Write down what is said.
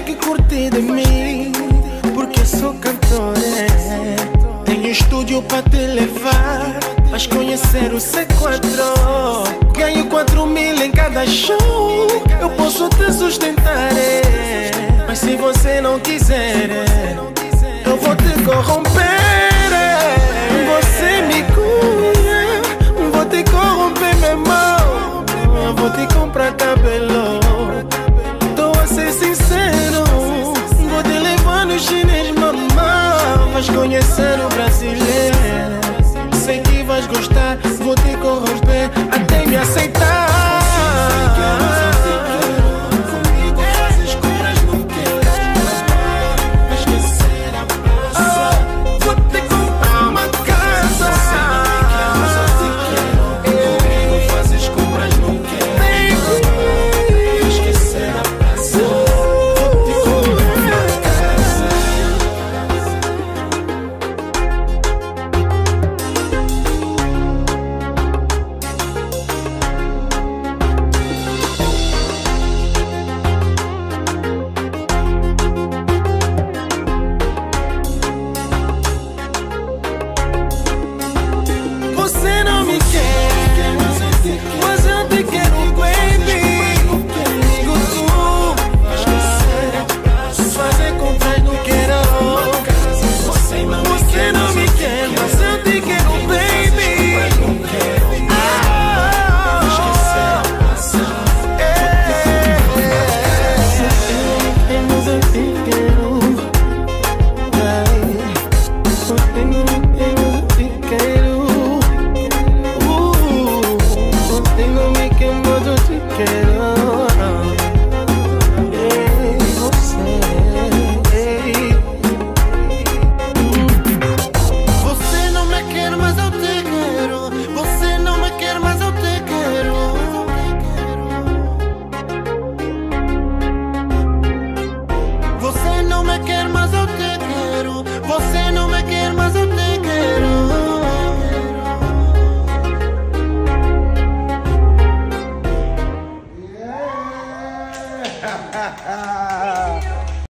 tem que curtir de mim, porque sou cantora. Tenho estúdio pra te levar, vais conhecer o C4. Ganho 4.000 em cada show, eu posso te sustentar. Mas se você não quiser, eu vou te corromper. Você me cura, vou te corromper, meu irmão. Vou te comprar cabelo, tô a ser sincero. Vou te levar no chinês, mamãe. Vais conhecer